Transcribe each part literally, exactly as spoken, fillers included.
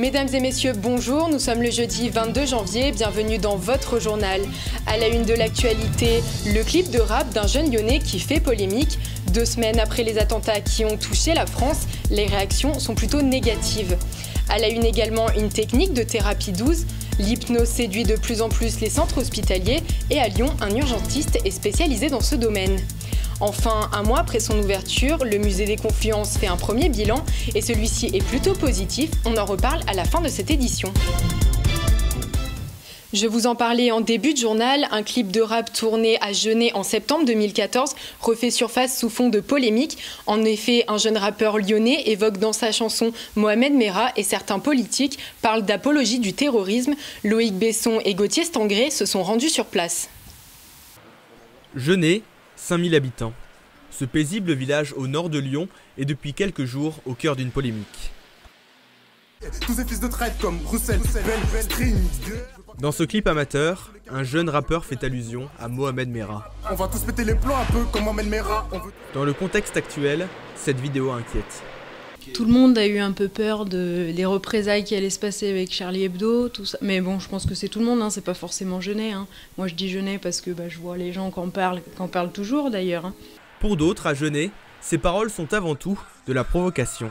Mesdames et messieurs, bonjour, nous sommes le jeudi vingt-deux janvier, bienvenue dans votre journal. À la une de l'actualité, le clip de rap d'un jeune Lyonnais qui fait polémique. Deux semaines après les attentats qui ont touché la France, les réactions sont plutôt négatives. À la une également, une technique de thérapie douce. L'hypnose séduit de plus en plus les centres hospitaliers et à Lyon, un urgentiste est spécialisé dans ce domaine. Enfin, un mois après son ouverture, le musée des confluences fait un premier bilan et celui-ci est plutôt positif. On en reparle à la fin de cette édition. Je vous en parlais en début de journal, un clip de rap tourné à Genêt en septembre deux mille quatorze refait surface sous fond de polémique. En effet, un jeune rappeur lyonnais évoque dans sa chanson Mohamed Merah et certains politiques parlent d'apologie du terrorisme. Loïc Besson et Gauthier Stangré se sont rendus sur place. Genêt, cinq mille habitants. Ce paisible village au nord de Lyon est depuis quelques jours au cœur d'une polémique. Tous ces fils de traite comme Bruxelles, Belle, String. Dans ce clip amateur, un jeune rappeur fait allusion à Mohamed Merah. On va tous péter les plans un peu comme Mohamed Merah. On veut... Dans le contexte actuel, cette vidéo inquiète. Tout le monde a eu un peu peur de, des représailles qui allaient se passer avec Charlie Hebdo, tout ça. Mais bon, je pense que c'est tout le monde, hein, c'est pas forcément Genêt. Hein. Moi je dis Genêt parce que bah, je vois les gens qu'en parlent, qu'en parlent toujours d'ailleurs. Hein. Pour d'autres, à Genêt, ces paroles sont avant tout de la provocation.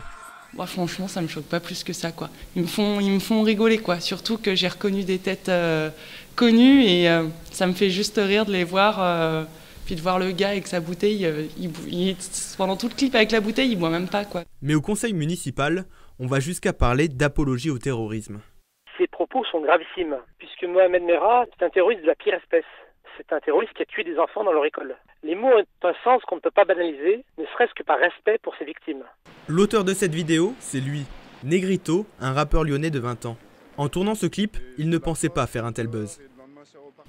Moi, franchement, ça me choque pas plus que ça, quoi. Ils me font, ils me font rigoler, quoi. Surtout que j'ai reconnu des têtes euh, connues et euh, ça me fait juste rire de les voir, euh, puis de voir le gars avec sa bouteille. Euh, il, il, pendant tout le clip avec la bouteille, il boit même pas, quoi. Mais au conseil municipal, on va jusqu'à parler d'apologie au terrorisme. Ces propos sont gravissimes, puisque Mohamed Merah est un terroriste de la pire espèce. C'est un terroriste qui a tué des enfants dans leur école. Les mots ont un sens qu'on ne peut pas banaliser, ne serait-ce que par respect pour ses victimes. L'auteur de cette vidéo, c'est lui, Negrito, un rappeur lyonnais de vingt ans. En tournant ce clip, il ne pensait pas faire un tel buzz.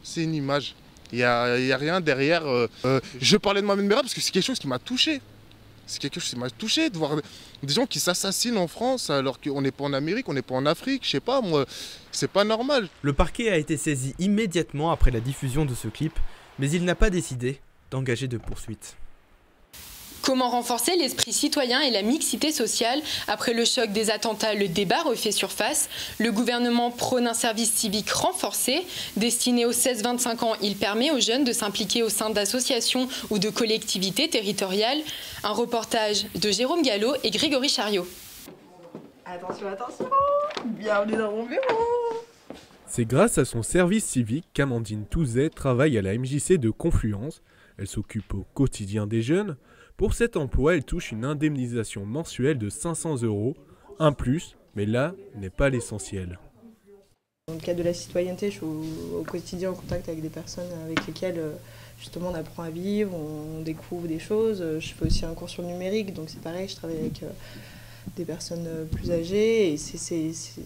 C'est une image, il n'y a, a rien derrière. Euh, euh, je parlais de Mohamed Merah parce que c'est quelque chose qui m'a touché. C'est quelque chose qui m'a touché de voir des gens qui s'assassinent en France alors qu'on n'est pas en Amérique, on n'est pas en Afrique, je sais pas moi, c'est pas normal. Le parquet a été saisi immédiatement après la diffusion de ce clip, mais il n'a pas décidé d'engager de poursuites. Comment renforcer l'esprit citoyen et la mixité sociale? Après le choc des attentats, le débat refait surface. Le gouvernement prône un service civique renforcé. Destiné aux seize vingt-cinq ans, il permet aux jeunes de s'impliquer au sein d'associations ou de collectivités territoriales. Un reportage de Jérôme Gallo et Grégory Chariot. Attention, attention, bienvenue dans mon bureau. C'est grâce à son service civique qu'Amandine Touzet travaille à la M J C de Confluence. Elle s'occupe au quotidien des jeunes. Pour cet emploi, elle touche une indemnisation mensuelle de cinq cents euros, un plus, mais là n'est pas l'essentiel. Dans le cadre de la citoyenneté, je suis au, au quotidien en contact avec des personnes avec lesquelles justement on apprend à vivre, on découvre des choses. Je fais aussi un cours sur le numérique, donc c'est pareil, je travaille avec des personnes plus âgées et c'est, c'est, c'est,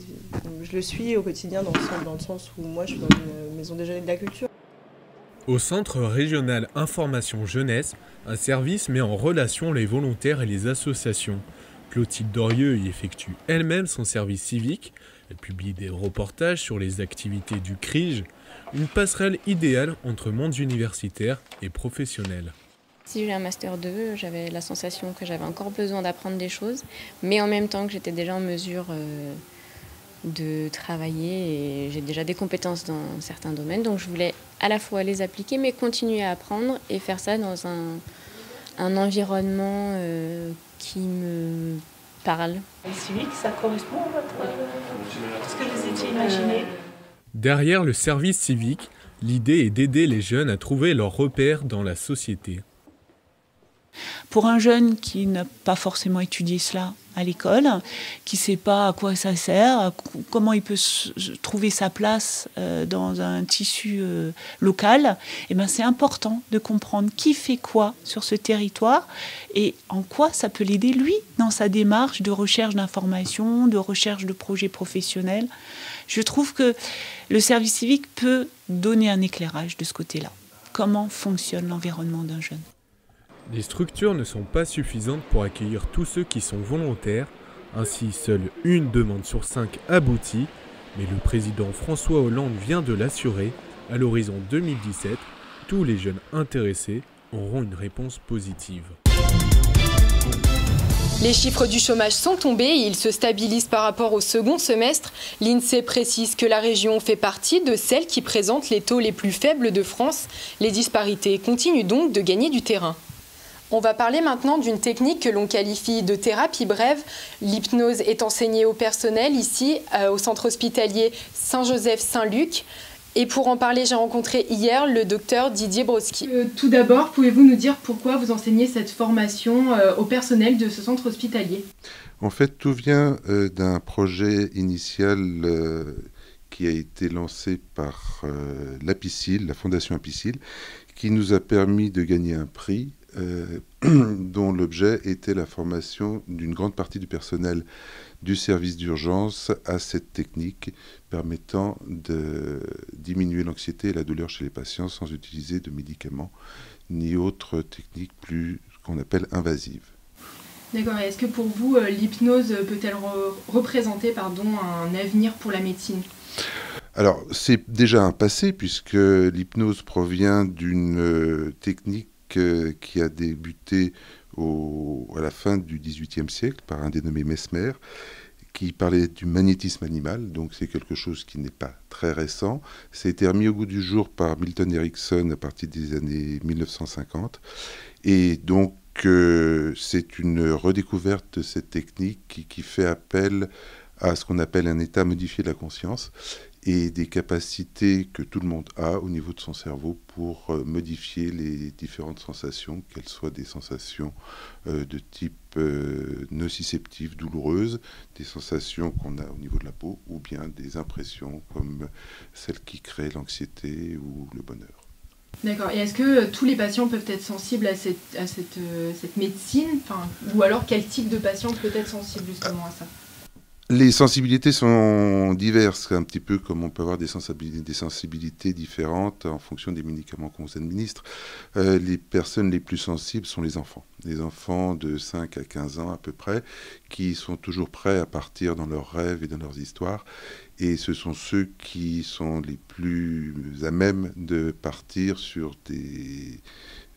je le suis au quotidien dans le sens, dans le sens où moi je suis dans une maison des jeunes et de la culture. Au Centre Régional Information Jeunesse, un service met en relation les volontaires et les associations. Clotilde Dorieux y effectue elle-même son service civique. Elle publie des reportages sur les activités du C R I J, une passerelle idéale entre mondes universitaires et professionnels. Si j'ai eu un master deux, j'avais la sensation que j'avais encore besoin d'apprendre des choses, mais en même temps que j'étais déjà en mesure... Euh de travailler et j'ai déjà des compétences dans certains domaines, donc je voulais à la fois les appliquer mais continuer à apprendre et faire ça dans un, un environnement euh, qui me parle. Le civique, ça correspond à votre, euh, ce que vous étiez imaginé. Derrière le service civique, l'idée est d'aider les jeunes à trouver leurs repères dans la société. Pour un jeune qui n'a pas forcément étudié cela à l'école, qui ne sait pas à quoi ça sert, comment il peut trouver sa place dans un tissu local, et ben c'est important de comprendre qui fait quoi sur ce territoire et en quoi ça peut l'aider lui dans sa démarche de recherche d'informations, de recherche de projets professionnels. Je trouve que le service civique peut donner un éclairage de ce côté-là. Comment fonctionne l'environnement d'un jeune ? Les structures ne sont pas suffisantes pour accueillir tous ceux qui sont volontaires, ainsi seule une demande sur cinq aboutit, mais le président François Hollande vient de l'assurer, à l'horizon deux mille dix-sept, tous les jeunes intéressés auront une réponse positive. Les chiffres du chômage sont tombés et ils se stabilisent par rapport au second semestre. L'I N S E E précise que la région fait partie de celle qui présente les taux les plus faibles de France. Les disparités continuent donc de gagner du terrain. On va parler maintenant d'une technique que l'on qualifie de thérapie brève. L'hypnose est enseignée au personnel ici euh, au centre hospitalier Saint-Joseph-Saint-Luc. Et pour en parler, j'ai rencontré hier le docteur Didier Broski. Euh, tout d'abord, pouvez-vous nous dire pourquoi vous enseignez cette formation euh, au personnel de ce centre hospitalier? En fait, tout vient euh, d'un projet initial euh, qui a été lancé par euh, l'A P I C I L, la fondation A P I C I L, qui nous a permis de gagner un prix euh, dont l'objet était la formation d'une grande partie du personnel du service d'urgence à cette technique permettant de diminuer l'anxiété et la douleur chez les patients sans utiliser de médicaments ni autres techniques plus qu'on appelle invasives. D'accord. Et est-ce que pour vous, l'hypnose peut-elle re- représenter pardon, un avenir pour la médecine ? Alors, c'est déjà un passé puisque l'hypnose provient d'une technique qui a débuté au, à la fin du dix-huitième siècle par un dénommé Mesmer, qui parlait du magnétisme animal, donc c'est quelque chose qui n'est pas très récent. Ça a été remis au goût du jour par Milton Erickson à partir des années mille neuf cent cinquante. Et donc euh, c'est une redécouverte de cette technique qui, qui fait appel à ce qu'on appelle un état modifié de la conscience et des capacités que tout le monde a au niveau de son cerveau pour modifier les différentes sensations, qu'elles soient des sensations euh, de type euh, nociceptive, douloureuse, des sensations qu'on a au niveau de la peau, ou bien des impressions comme celles qui créent l'anxiété ou le bonheur. D'accord. Et est-ce que tous les patients peuvent être sensibles à cette, à cette, euh, cette médecine enfin, ou alors quel type de patient peut être sensible justement à ça ? Les sensibilités sont diverses, un petit peu comme on peut avoir des sensibilités, des sensibilités différentes en fonction des médicaments qu'on vous administre. Euh, les personnes les plus sensibles sont les enfants. Les enfants de cinq à quinze ans à peu près, qui sont toujours prêts à partir dans leurs rêves et dans leurs histoires. Et ce sont ceux qui sont les plus à même de partir sur des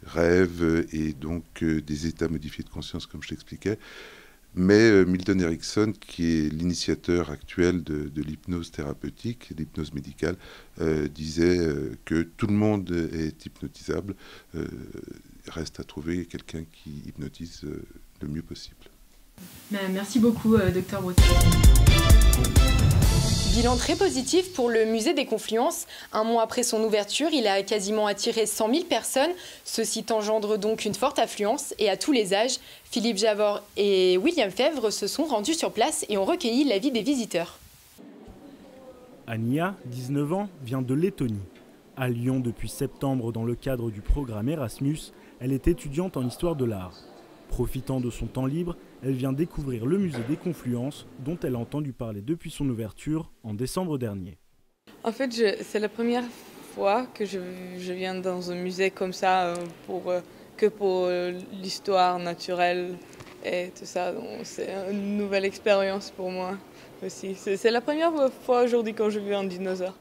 rêves et donc euh, des états modifiés de conscience, comme je t'expliquais. Mais Milton Erickson, qui est l'initiateur actuel de, de l'hypnose thérapeutique, l'hypnose médicale, euh, disait que tout le monde est hypnotisable. Euh, reste à trouver quelqu'un qui hypnotise le mieux possible. Merci beaucoup, docteur Broski. Bilan très positif pour le musée des Confluences. Un mois après son ouverture, il a quasiment attiré cent mille personnes. Ce site engendre donc une forte affluence et à tous les âges. Philippe Javor et William Febvre se sont rendus sur place et ont recueilli l'avis des visiteurs. Ania, dix-neuf ans, vient de Lettonie. À Lyon depuis septembre dans le cadre du programme Erasmus, elle est étudiante en histoire de l'art. Profitant de son temps libre, elle vient découvrir le musée des Confluences, dont elle a entendu parler depuis son ouverture en décembre dernier. En fait, c'est la première fois que je, je viens dans un musée comme ça, pour, que pour l'histoire naturelle et tout ça. C'est une nouvelle expérience pour moi aussi. C'est la première fois aujourd'hui quand je viens en dinosaure.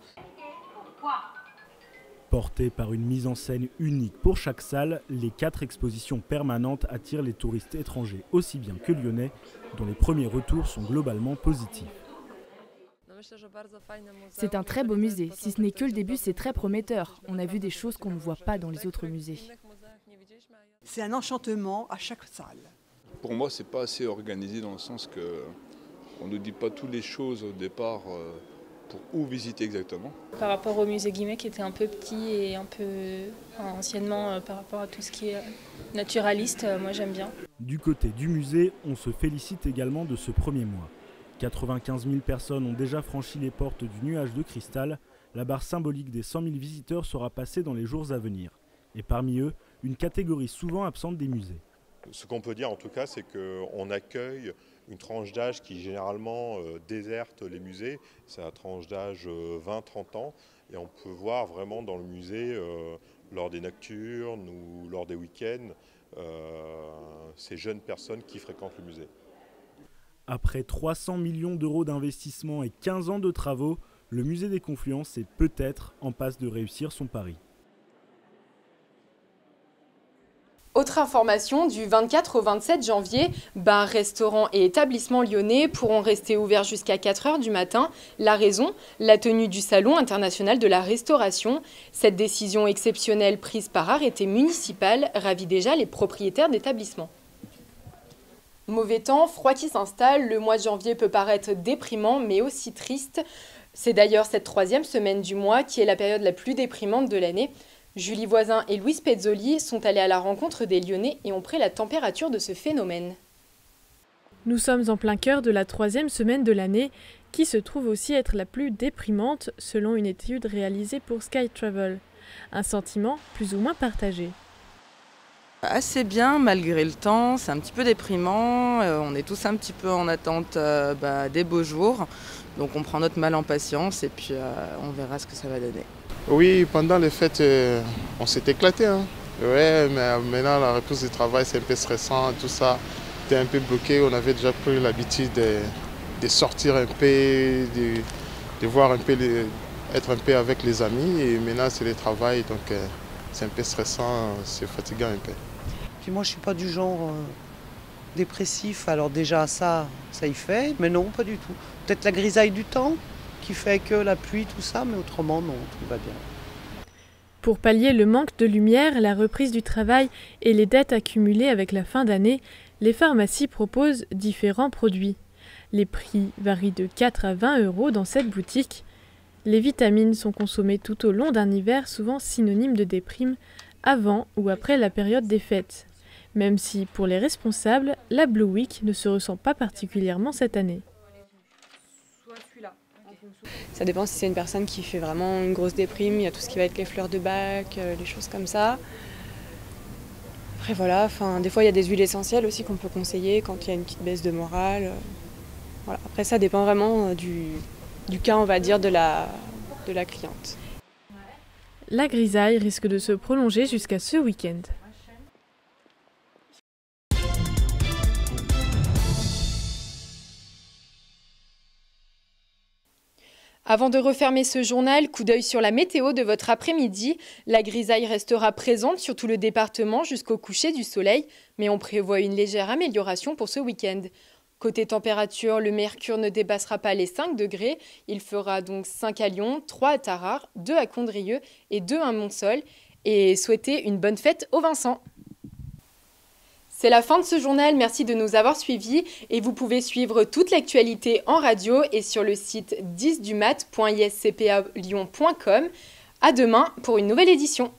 Portée par une mise en scène unique pour chaque salle, les quatre expositions permanentes attirent les touristes étrangers aussi bien que lyonnais, dont les premiers retours sont globalement positifs. C'est un très beau musée. Si ce n'est que le début, c'est très prometteur. On a vu des choses qu'on ne voit pas dans les autres musées. C'est un enchantement à chaque salle. Pour moi, ce n'est pas assez organisé dans le sens qu'on ne nous dit pas toutes les choses au départ. Euh... Pour où visiter exactement? Par rapport au musée Guimet qui était un peu petit et un peu enfin, anciennement euh, par rapport à tout ce qui est naturaliste, euh, moi j'aime bien. Du côté du musée, on se félicite également de ce premier mois. quatre-vingt-quinze mille personnes ont déjà franchi les portes du nuage de cristal. La barre symbolique des cent mille visiteurs sera passée dans les jours à venir. Et parmi eux, une catégorie souvent absente des musées. Ce qu'on peut dire en tout cas, c'est qu'on accueille une tranche d'âge qui généralement euh, déserte les musées, c'est la tranche d'âge euh, vingt à trente ans, et on peut voir vraiment dans le musée, euh, lors des nocturnes ou lors des week-ends, euh, ces jeunes personnes qui fréquentent le musée. Après trois cents millions d'euros d'investissement et quinze ans de travaux, le musée des Confluences est peut-être en passe de réussir son pari. Autre information, du vingt-quatre au vingt-sept janvier, bars, restaurants et établissements lyonnais pourront rester ouverts jusqu'à quatre heures du matin. La raison, la tenue du Salon international de la restauration. Cette décision exceptionnelle prise par arrêté municipal ravit déjà les propriétaires d'établissements. Mauvais temps, froid qui s'installe, le mois de janvier peut paraître déprimant mais aussi triste. C'est d'ailleurs cette troisième semaine du mois qui est la période la plus déprimante de l'année. Julie Voisin et Louise Pezzoli sont allées à la rencontre des Lyonnais et ont pris la température de ce phénomène. Nous sommes en plein cœur de la troisième semaine de l'année, qui se trouve aussi être la plus déprimante selon une étude réalisée pour Sky Travel. Un sentiment plus ou moins partagé. Assez bien malgré le temps, c'est un petit peu déprimant, euh, on est tous un petit peu en attente euh, bah, des beaux jours, donc on prend notre mal en patience et puis euh, on verra ce que ça va donner. Oui, pendant les fêtes, euh, on s'est éclaté, hein. Ouais, mais maintenant la reprise du travail c'est un peu stressant, tout ça, t'es un peu bloqué, on avait déjà pris l'habitude de, de sortir un peu, de, de voir un peu, les, être un peu avec les amis et maintenant c'est le travail, donc... Euh, c'est un peu stressant, c'est fatigant un peu. Puis moi, je ne suis pas du genre euh, dépressif, alors déjà ça, ça y fait, mais non, pas du tout. Peut-être la grisaille du temps qui fait que la pluie, tout ça, mais autrement, non, tout va bien. Pour pallier le manque de lumière, la reprise du travail et les dettes accumulées avec la fin d'année, les pharmacies proposent différents produits. Les prix varient de quatre à vingt euros dans cette boutique. Les vitamines sont consommées tout au long d'un hiver souvent synonyme de déprime, avant ou après la période des fêtes. Même si, pour les responsables, la Blue Week ne se ressent pas particulièrement cette année. Ça dépend si c'est une personne qui fait vraiment une grosse déprime, il y a tout ce qui va être les fleurs de bac, les choses comme ça. Après voilà, enfin, des fois il y a des huiles essentielles aussi qu'on peut conseiller quand il y a une petite baisse de morale. Voilà. Après ça dépend vraiment du... du cas, on va dire, de la, de la cliente. La grisaille risque de se prolonger jusqu'à ce week-end. Avant de refermer ce journal, coup d'œil sur la météo de votre après-midi. La grisaille restera présente sur tout le département jusqu'au coucher du soleil, mais on prévoit une légère amélioration pour ce week-end. Côté température, le mercure ne dépassera pas les cinq degrés. Il fera donc cinq à Lyon, trois à Tarare, deux à Condrieux et deux à Montsol. Et souhaitez une bonne fête au Vincent. C'est la fin de ce journal, merci de nous avoir suivis. Et vous pouvez suivre toute l'actualité en radio et sur le site dix du mat point i s c p a lyon point com. À demain pour une nouvelle édition.